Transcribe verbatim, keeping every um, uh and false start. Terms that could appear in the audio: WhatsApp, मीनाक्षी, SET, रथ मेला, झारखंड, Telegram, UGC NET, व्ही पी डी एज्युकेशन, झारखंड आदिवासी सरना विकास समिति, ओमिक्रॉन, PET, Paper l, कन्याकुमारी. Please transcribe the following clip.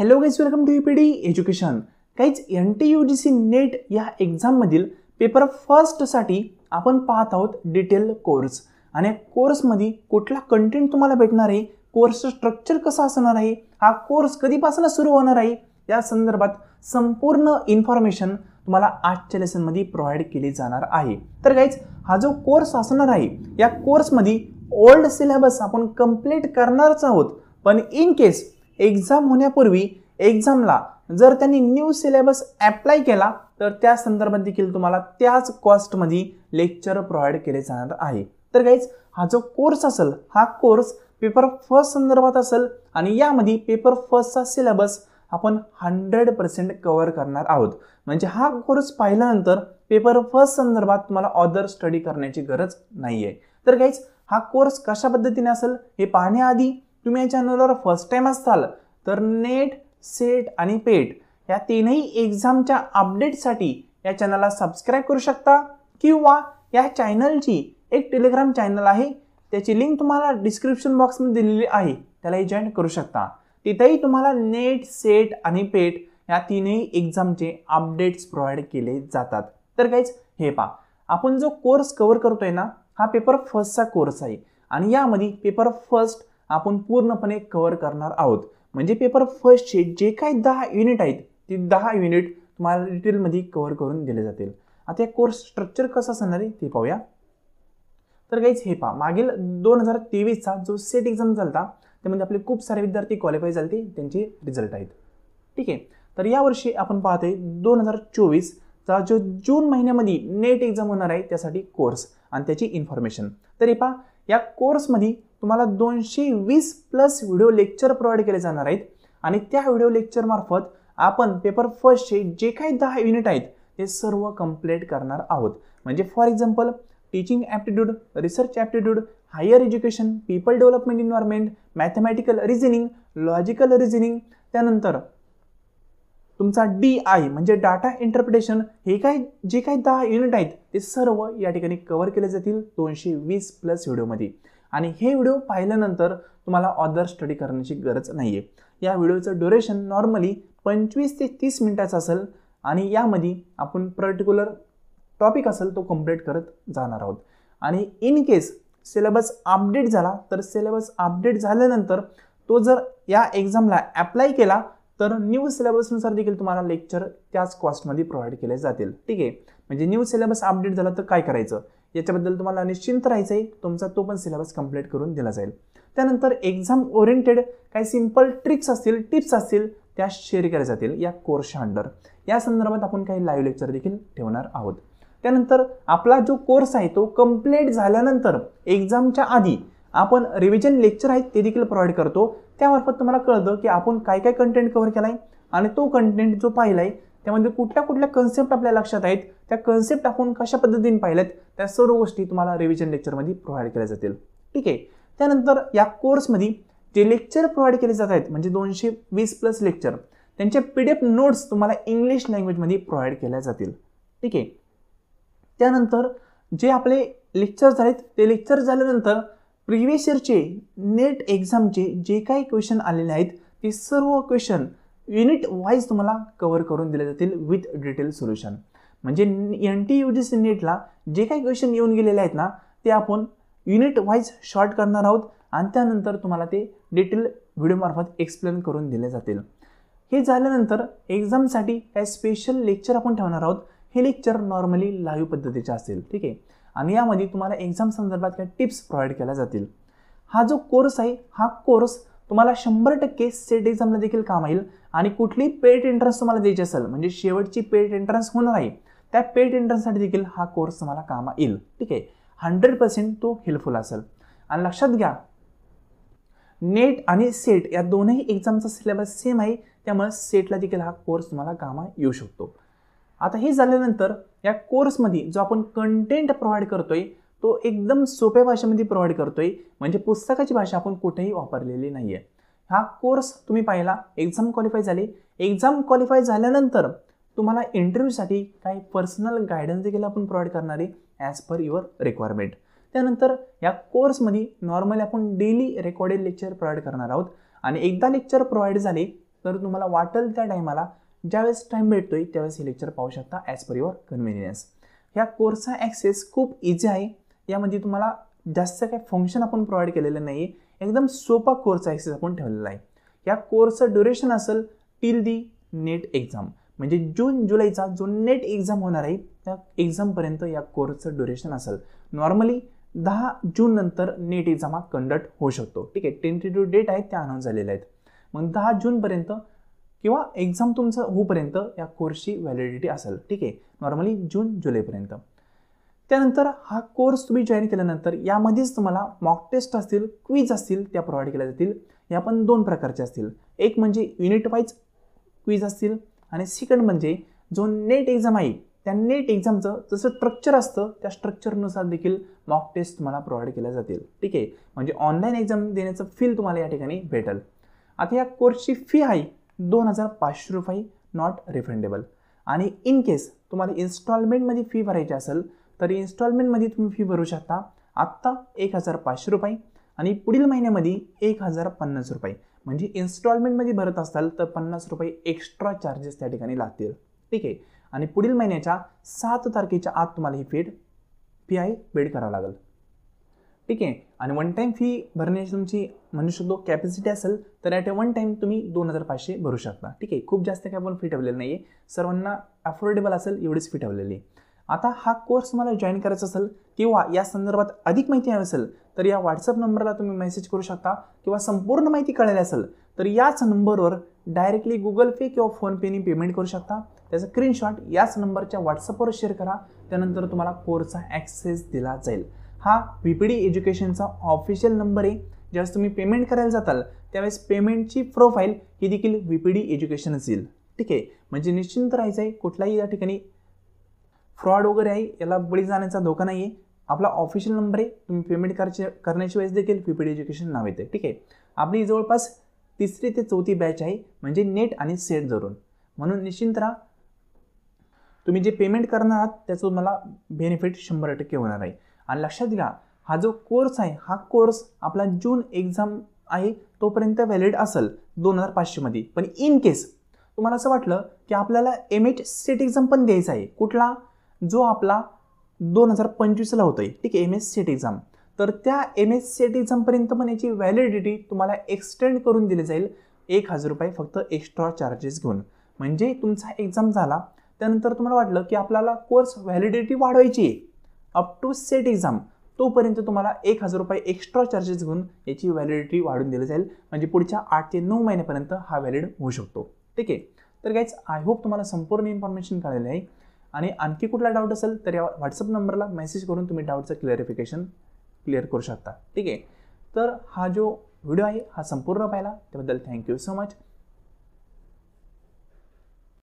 Hello guys, welcome to VPD education. Guys, N T U G C net या एक्झाममधील paper फर्स्टसाठी आपण पाहत आहोत डिटेल कोर्स। आणि या कोर्समध्ये कुठला कंटेंट तुम्हाला भेटणार आहे, कोर्सचं स्ट्रक्चर कसं असणार आहे, हा कोर्स कधीपासून सुरू होणार आहे, या संदर्भात संपूर्ण इन्फॉर्मेशन तुम्हाला आजच्या लेसनमध्ये प्रोव्हाइड केली जाणार आहे। तर गाइज, हा जो कोर्स असणार आहे या कोर्समध्ये ओल्ड सिलेबस आपण कंप्लीट करणारच आहोत, पण इन केस एग्जाम होण्यापूर्वी एग्जामला जर त्यांनी न्यू सिलेबस ॲप्लाय केला तर त्या संदर्भात देखील तुम्हाला त्याच कॉस्टमध्ये लेक्चर प्रोव्हाइड केले जाणार आहे। तर गाइज, हा जो कोर्स असेल हा कोर्स पेपर फर्स्ट संदर्भात असेल आणि यामध्ये पेपर फर्स्टचा सिलेबस आपण हंड्रेड पर्सेंट कवर करणार आहोत। म्हणजे हा कोर्स पाहिल्यानंतर पेपर फर्स्ट संदर्भात तुम्हाला ऑदर स्टडी करण्याची गरज नाही आहे। तर गाइज, हा कोर्स कशा पद्धतीने असेल हे पाहण्याआधी तुम्ही या चॅनलवर फर्स्ट टाइम असाल तर नेट, सेट आणि पेट या तीनही एग्जामच्या अपडेटसाठी या चॅनलला सबस्क्राइब करू शकता, किंवा या चॅनलची एक टेलिग्राम चॅनल आहे त्याची लिंक तुम्हाला डिस्क्रिप्शन बॉक्समध्ये दिलेली आहे, त्यालाही जॉईन करू शकता। तिथेही तुम्हाला नेट, सेट आणि पेट या तीनही एग्जामचे अपडेट्स प्रोव्हाइड केले जातात। तर गाइज, हे पहा, आपण जो कोर्स कव्हर करतोय ना हा पेपर फर्स्टचा कोर्स आहे आणि यामध्ये पेपर फर्स्ट आपण पूर्णपणे कव्हर करणार आहोत। म्हणजे पेपर फर्स्टचे जे काही दहा युनिट आहेत ते दहा युनिट तुम्हाला डिटेलमध्ये कव्हर करून दिले जातील। आता या कोर्स स्ट्रक्चर कसं असणार आहे ते पाहूया। तर गाइज, हे पहा, मागील दोन हजार तेवीसचा जो सेट एक्झाम झाला त्यामध्ये आपले खूप सारे विद्यार्थी क्वालिफाय झाले, त्यांचे रिझल्ट आहेत, ठीक आहे। तर यावर्षी आपण पाहतोय दोन हजार चोवीसचा जो जून महिन्यामध्ये नेट एक्झाम होणार आहे त्यासाठी कोर्स आणि त्याची इन्फॉर्मेशन। तर हे पहा, या कोर्समध्ये तुम्हाला दोनशे वीस प्लस व्हिडिओ लेक्चर प्रोव्हाइड केले जाणार आहेत आणि त्या व्हिडिओ लेक्चर मार्फत आपण पेपर फर्स्टचे जे काही दहा युनिट आहेत ते सर्व कंप्लीट करणार आहोत। म्हणजे for example teaching aptitude, research aptitude, higher education, people development environment, mathematical reasoning, logical reasoning, त्यानंतर तुमचा डी आय म्हणजे डाटा इंटरप्रिटेशन, हे काही जे काही दहा युनिट आहेत ते सर्व या ठिकाणी कव्हर केले जातील दोनशे वीस प्लस व्हिडिओमध्ये। आणि हे व्हिडिओ पाहिल्यानंतर तुम्हाला ऑदर स्टडी करण्याची गरज नाही आहे। या व्हिडिओचं ड्युरेशन नॉर्मली पंचवीस ते तीस मिनिटाचं असेल आणि यामध्ये आपण पर्टिक्युलर टॉपिक असेल तो कंप्लीट करत जाणार आहोत। आणि इन केस सिलेबस अपडेट झाला तर सिलेबस अपडेट झाल्यानंतर तो जर या एक्झामला ॲप्लाय केला तर न्यू सिलेबसनुसार देखील तुम्हाला लेक्चर त्याच कॉस्टमध्ये प्रोव्हाइड केले जातील, ठीक आहे। म्हणजे न्यू सिलेबस अपडेट झाला तर काय करायचं याच्याबद्दल तुम्हाला निश्चिंत राहायचं आहे, तुमचा तो पण सिलेबस कंप्लीट करून दिला जाईल। त्यानंतर एक्झाम ओरिएंटेड काही सिंपल ट्रिक्स असतील, टिप्स असतील त्या शेअर केल्या जातील या कोर्सच्या अंडर। या संदर्भात आपण काही लाईव्ह लेक्चर देखील ठेवणार आहोत। त्यानंतर आपला जो कोर्स आहे तो कंप्लीट झाल्यानंतर एक्झामच्या आधी आपण रिव्हिजन लेक्चर आहेत ते देखील प्रोव्हाइड करतो। त्यामार्फत तुम्हाला कळतं की आपण काय काय कंटेंट कव्हर केला आहे आणि तो कंटेंट जो पाहिला आहे त्यामध्ये कुठल्या कुठल्या कन्सेप्ट आपल्या लक्षात आहेत, त्या कन्सेप्ट आपण कशा पद्धतीने पाहिल्यात, त्या सर्व गोष्टी तुम्हाला रिव्हिजन लेक्चरमध्ये प्रोव्हाइड केल्या जातील, ठीक आहे। त्यानंतर या कोर्समध्ये जे लेक्चर प्रोव्हाइड केले जात आहेत म्हणजे दोनशे वीस प्लस लेक्चर, त्यांचे पी डी एफ नोट्स तुम्हाला इंग्लिश लँग्वेजमध्ये प्रोव्हाइड केल्या जातील, ठीक आहे। त्यानंतर जे आपले लेक्चर झालेत ते लेक्चर झाल्यानंतर प्रिव्हियस इयरचे नेट एक्झामचे जे काही क्वेश्चन आलेले आहेत ते सर्व क्वेश्चन युनिट वाईज तुम्हाला कव्हर करून दिले जातील विथ डिटेल सोल्युशन। म्हणजे N T U G C नेटला जे काही क्वेश्चन येऊन गेलेले आहेत ना ते आपण युनिट वाईज शॉर्ट करणार आहोत आणि त्यानंतर तुम्हाला ते डिटेल व्हिडिओमार्फत एक्सप्लेन करून दिले जातील। हे झाल्यानंतर एक्झामसाठी काही स्पेशल लेक्चर आपण ठेवणार आहोत। हे लेक्चर नॉर्मली लाईव्ह पद्धतीचे असतील, ठीक आहे। आणि यामध्ये तुम्हाला एक्झाम संदर्भात काही टिप्स प्रोव्हाइड केल्या जातील। हा जो कोर्स आहे हा कोर्स तुम्हाला शंभर टक्के सेट एक्झामला देखील काम येईल। आणि कुठली पेट एंट्रन्स तुम्हाला द्यायची असेल म्हणजे शेवटची पेट एंट्रन्स होणार आहे त्या पेट एंट्रन्ससाठी देखील हा कोर्स तुम्हाला काम येईल, ठीक आहे। हंड्रेड पर्सेंट तो हेल्पफुल असेल। आणि लक्षात घ्या, नेट आणि सेट या दोनही एक्झामचा सिलेबस सेम आहे, त्यामुळे सेटला देखील हा कोर्स तुम्हाला काम येऊ शकतो। आता हे झाल्यानंतर या कोर्समध्ये जो आपण कंटेंट प्रोव्हाइड करतोय तो एकदम सोप्या भाषेमध्ये प्रोव्हाइड करतोय। म्हणजे पुस्तकाची भाषा आपण कुठेही वापरलेली नाही आहे। हा कोर्स तुम्ही पाहिला, एक्झाम क्वालिफाय झाली, एक्झाम क्वालिफाय झाल्यानंतर तुम्हाला इंटरव्ह्यूसाठी काही पर्सनल गायडन्स देखील आपण प्रोव्हाइड करणार आहे ॲज पर युअर रिक्वायरमेंट। त्यानंतर या कोर्समध्ये नॉर्मली आपण डेली रेकॉर्डेड लेक्चर प्रोव्हाइड करणार आहोत आणि एकदा लेक्चर प्रोव्हाइड झाले तर तुम्हाला वाटेल त्या टायमाला ज्यावेळेस टाइम मिळतोय त्यावेळेस हे लेक्चर पाहू शकता ॲज पर युअर कन्व्हिनियन्स। ह्या कोर्सचा ॲक्सेस खूप इझी आहे, यामध्ये तुम्हाला जास्त काही फंक्शन आपण प्रोव्हाइड केलेलं नाही, एकदम सोपा कोर्सचा ॲक्सेस आपण ठेवलेला आहे। या कोर्सचं ड्युरेशन असेल टिल दी नेट एक्झाम, म्हणजे जून जुलैचा जो नेट एक्झाम होणार आहे त्या एक्झामपर्यंत या कोर्सचं ड्युरेशन असेल। नॉर्मली दहा जून नंतर नेट एक्झाम हा कंडक्ट होऊ शकतो, ठीक आहे, टेंटेटिव्ह डेट आहे त्या अनाऊन्स झालेल्या आहेत। मग दहा जूनपर्यंत किंवा एक्झाम तुमचं होऊपर्यंत या कोर्सची व्हॅलिडिटी असेल, ठीक आहे, नॉर्मली जून जुलैपर्यंत। त्यानंतर हा कोर्स तुम्ही जॉईन केल्यानंतर यामध्येच तुम्हाला मॉक टेस्ट असतील, क्विज असतील, त्या प्रोव्हाइड केल्या जातील। या पण दोन प्रकारचे असतील, एक म्हणजे युनिट वाईज क्विज असतील आणि सेकंड म्हणजे जो नेट एक्झाम आहे त्या नेट एक्झामचं जसं स्ट्रक्चर असतं त्या स्ट्रक्चरनुसार देखील मॉक टेस्ट तुम्हाला प्रोव्हाइड केल्या जातील, ठीक आहे, म्हणजे ऑनलाईन एक्झाम देण्याचं फील तुम्हाला या ठिकाणी भेटेल। आता या कोर्सची फी आहे दोन हज़ार पाचशे रुपये, नॉट रिफंडेबल। आणि इन केस तुम्हाला इन्स्टॉलमेंटमध्ये फी भरायची असेल तर इन्स्टॉलमेंटमध्ये तुम्ही फी भरू शकता, आत्ता एक हज़ार पाचशे रुपये आणि पुढील महिन्यामध्ये एक हज़ार पन्नास रुपये, म्हणजे इन्स्टॉलमेंटमध्ये भरत असाल तर पन्नास रुपये एक्स्ट्रा चार्जेस त्या ठिकाणी लागतील, ठीक आहे। आणि पुढील महिन्याच्या सात तारखेच्या आत तुम्हाला ही पेड फी आहे पेड करावं लागेल, ठीक आहे। आणि वन टाइम फी भरण्याची तुमची म्हणू शकतो कॅपॅसिटी असेल तर ॲट ए वन टाइम तुम्ही दोन हज़ार पाचशे भरू शकता, ठीक आहे। खूप जास्त काही आपण फी ठेवलेली नाही आहे, सर्वांना अफोर्डेबल असेल एवढीच फी ठेवलेली आहे। आता हा कोर्स तुम्हाला जॉईन करायचा असेल किंवा या संदर्भात अधिक माहिती हवी असेल तर या व्हॉट्सअप नंबरला तुम्ही मेसेज करू शकता, किंवा संपूर्ण माहिती कळली असेल तर याच नंबरवर डायरेक्टली गुगल पे किंवा फोनपेने पेमेंट करू शकता। त्याचा स्क्रीनशॉट याच नंबरच्या व्हॉट्सअपवर शेअर करा, त्यानंतर तुम्हाला कोर्सचा ॲक्सेस दिला जाईल। हा व्ही पी डी एज्युकेशनचा ऑफिशियल नंबर आहे। ज्यावेळेस तुम्ही पेमेंट करायला जाताल त्यावेळेस पेमेंटची प्रोफाईल ही देखील व्ही पी डी एज्युकेशनच येईल, ठीक आहे, म्हणजे निश्चिंत राहायचं आहे, कुठलाही या ठिकाणी फ्रॉड वगैरे आहे याला बळी जाण्याचा धोका नाही आहे। आपला ऑफिशियल नंबर आहे, तुम्ही पेमेंट करायचे करण्याची वेळेस देखील व्ही पी डी एज्युकेशन नाव येते, ठीक आहे। आपली जवळपास तिसरी ते चौथी बॅच आहे, म्हणजे नेट आणि सेट धरून, म्हणून निश्चिंत राहा। तुम्ही जे पेमेंट करणार आहात त्याचं तुम्हाला बेनिफिट शंभर टक्के होणार आहे। आणि लक्षात घ्या हा जो कोर्स आहे हा कोर्स आपला जून एक्झाम आहे तोपर्यंत व्हॅलिड असेल दोन हजार पाचशेमध्ये, पण इन केस तुम्हाला असं वाटलं की आपल्याला एम एच सेट एक्झाम पण द्यायचा आहे, कुठला जो आपला दोन हज़ार पंचवीसला होता है, ठीक है, एम एस सेट एक्झाम, तर त्या एम एस सेट एक्झामपर्यंत पण याची व्हॅलिडिटी तुम्हाला एक्सटेंड करून दिली जाईल एक हज़ार रुपये फक्त एक्स्ट्रा चार्जेस घेऊन। म्हणजे तुमचा एक्झाम झाला त्यानंतर तुम्हाला वाटलं की आपल्याला कोर्स व्हॅलिडिटी वाढवायची आहे अप टू सेट एक्झाम, तोपर्यंत तुम्हाला एक हज़ार रुपये एक्स्ट्रा चार्जेस घेऊन याची व्हॅलिडिटी वाढून दिली जाईल, म्हणजे पुढच्या आठ ते नऊ महिन्यापर्यंत हा व्हॅलिड होऊ शकतो, ठीक आहे। तर गाईज आय होप तुम्हाला संपूर्ण इन्फॉर्मेशन कळलेली आहे, आणि आणखी कुठला डाऊट असेल तर या व्हॉट्सअप नंबरला मेसेज करून तुम्ही डाऊटचं क्लिअरिफिकेशन क्लिअर करू शकता, ठीक आहे। तर हा जो व्हिडिओ आहे हा संपूर्ण पाहिला त्याबद्दल थँक्यू सो मच।